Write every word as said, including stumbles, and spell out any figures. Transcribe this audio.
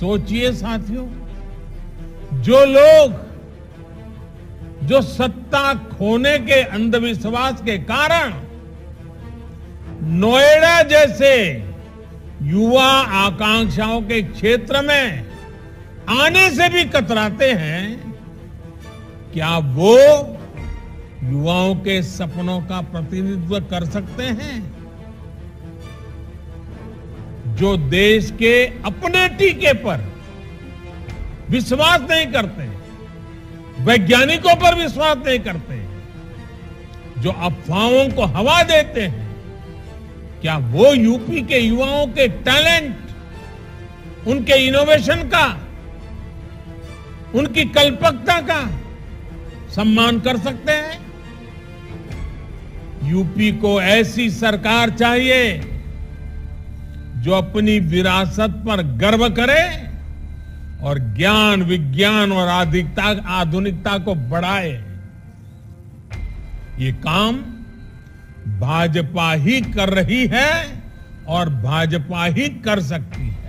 सोचिए साथियों, जो लोग जो सत्ता खोने के अंधविश्वास के कारण नोएडा जैसे युवा आकांक्षाओं के क्षेत्र में आने से भी कतराते हैं, क्या वो युवाओं के सपनों का प्रतिनिधित्व कर सकते हैं? जो देश के अपने टीके पर विश्वास नहीं करते, वैज्ञानिकों पर विश्वास नहीं करते, जो अफवाहों को हवा देते हैं, क्या वो यूपी के युवाओं के टैलेंट, उनके इनोवेशन का, उनकी कल्पकता का सम्मान कर सकते हैं? यूपी को ऐसी सरकार चाहिए जो अपनी विरासत पर गर्व करे और ज्ञान, विज्ञान और आधुनिकता को बढ़ाए। ये काम भाजपा ही कर रही है और भाजपा ही कर सकती है।